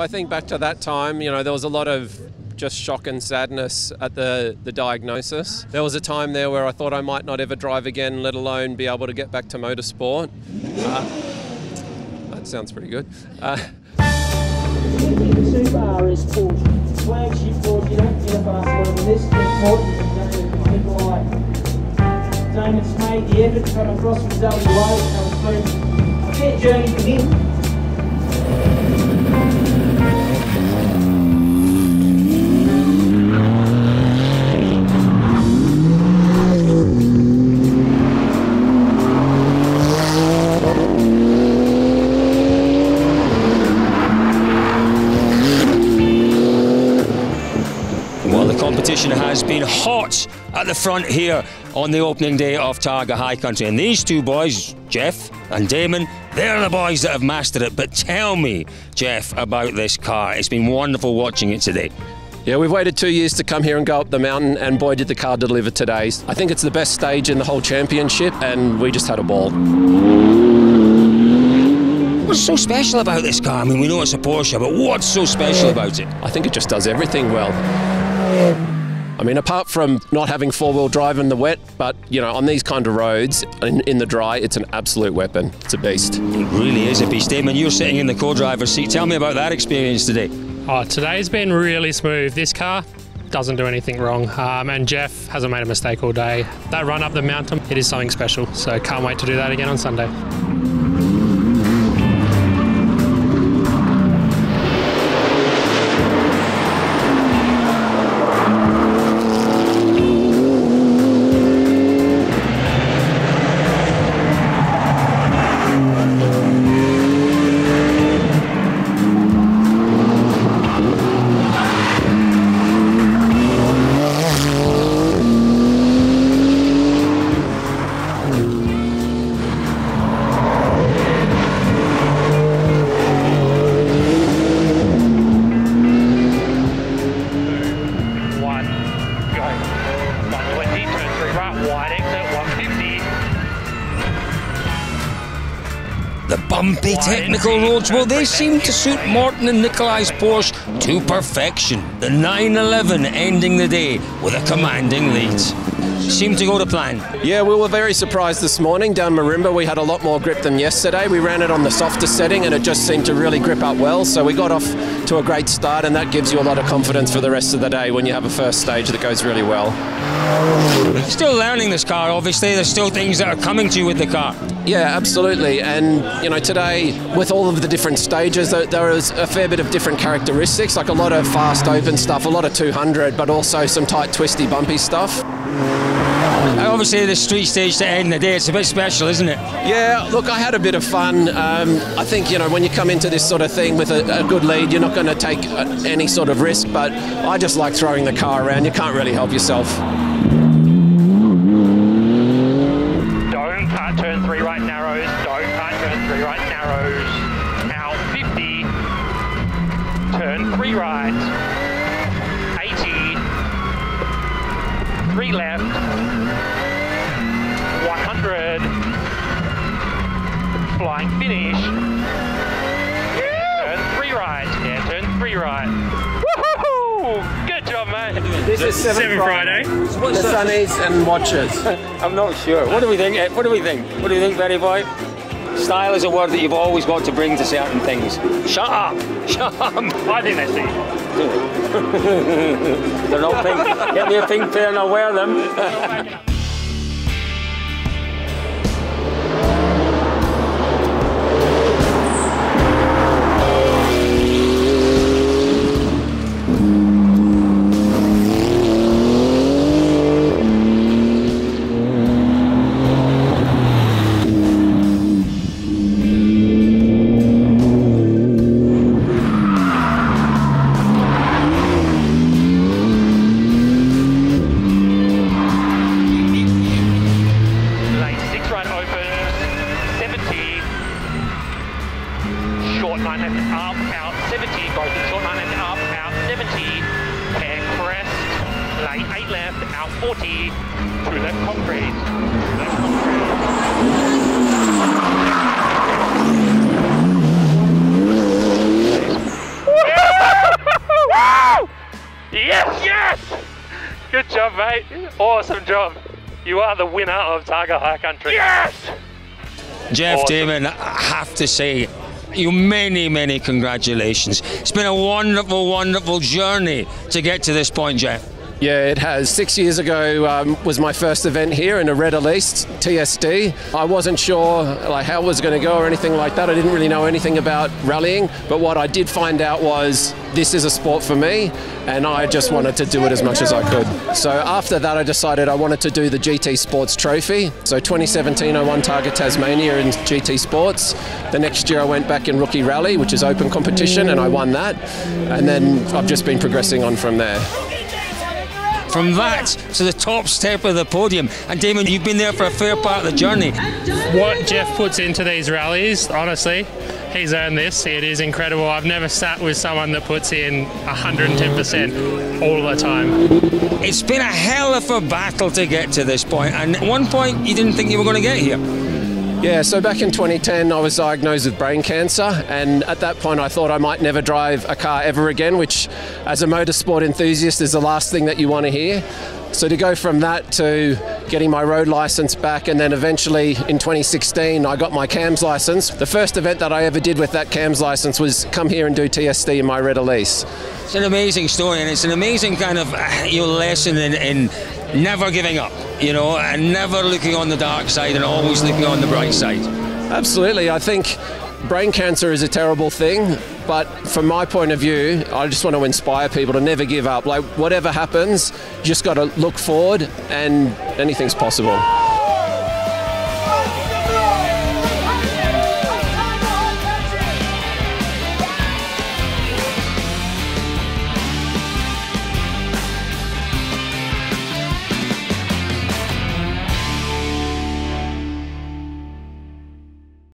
I think back to that time, you know, there was a lot of just shock and sadness at the diagnosis. There was a time there where I thought I might not ever drive again, let alone be able to get back to motorsport. That sounds pretty good. Damon's made the effort to come across from WA, so a fair journey for him. Competition has been hot at the front here on the opening day of Targa High Country, and these two boys, Jeff and Damon, they're the boys that have mastered it. But tell me, Jeff, about this car. It's been wonderful watching it today. Yeah, we've waited 2 years to come here and go up the mountain, and boy did the car deliver today. I think it's the best stage in the whole championship, and we just had a ball. What's so special about this car? I mean, we know it's a Porsche, but what's so special about it? I think it just does everything well. I mean, apart from not having four-wheel drive in the wet, but, you know, on these kind of roads, in the dry, it's an absolute weapon. It's a beast. It really is a beast. Damon, you're sitting in the co-driver's seat. Tell me about that experience today. Oh, today's been really smooth. This car doesn't do anything wrong, and Jeff hasn't made a mistake all day. That run up the mountain, it is something special, so can't wait to do that again on Sunday. Bumpy technical roads, well, they seem to suit Morton and Nicoli's Porsche to perfection. The 911 ending the day with a commanding lead. Seemed to go to plan. Yeah, we were very surprised this morning. Down Marimba, we had a lot more grip than yesterday. We ran it on the softer setting and it just seemed to really grip up well. So we got off to a great start, and that gives you a lot of confidence for the rest of the day when you have a first stage that goes really well. Still learning this car, obviously. There's still things that are coming to you with the car. Yeah, absolutely. And, you know, today, with all of the different stages, there is a fair bit of different characteristics, like a lot of fast open stuff, a lot of 200, but also some tight, twisty, bumpy stuff. Obviously, the street stage to end the day, it's a bit special, isn't it? Yeah, look, I had a bit of fun. I think, you know, when you come into this sort of thing with a good lead, you're not going to take any sort of risk, but I just like throwing the car around. You can't really help yourself. Don't cut turn three right narrows, don't cut turn three right narrows. Now 50, turn three right, 80, three left. 100, flying finish, turn three right, yeah, turn three right. Woohoo! Good job, mate. This is 7 Friday. The sun is and watches. I'm not sure. What do we think, Ed? What do we think? What do you think, Betty Boy? Style is a word that you've always got to bring to certain things. Shut up! Shut up! I think that's it. They're not pink. Get me a pink pair and I'll wear them. Good job, mate. Awesome job. You are the winner of Targa High Country. Yes! Jeff Damon, I have to say, you many congratulations. It's been a wonderful journey to get to this point, Jeff. Yeah, it has. 6 years ago was my first event here in a red Elise TSD. I wasn't sure like how it was going to go or anything like that. I didn't really know anything about rallying, but what I did find out was this is a sport for me, and I just wanted to do it as much as I could. So after that, I decided I wanted to do the GT Sports Trophy. So 2017, I won Targa Tasmania in GT Sports. The next year, I went back in Rookie Rally, which is open competition, and I won that. And then I've just been progressing on from there. From that to the top step of the podium. And Damon, you've been there for a fair part of the journey. What Jeff puts into these rallies, honestly, he's earned this. It is incredible. I've never sat with someone that puts in 110% all the time. It's been a hell of a battle to get to this point. And at one point, you didn't think you were going to get here. Yeah, so back in 2010, I was diagnosed with brain cancer, and at that point I thought I might never drive a car ever again, which as a motorsport enthusiast is the last thing that you want to hear. So to go from that to getting my road license back, and then eventually in 2016 I got my CAMS license. The first event that I ever did with that CAMS license was come here and do TSD in my red Elise. It's an amazing story, and it's an amazing kind of lesson in never giving up, you know, and never looking on the dark side and always looking on the bright side. Absolutely. I think brain cancer is a terrible thing, but from my point of view, I just want to inspire people to never give up. Like, whatever happens, you just got to look forward and anything's possible.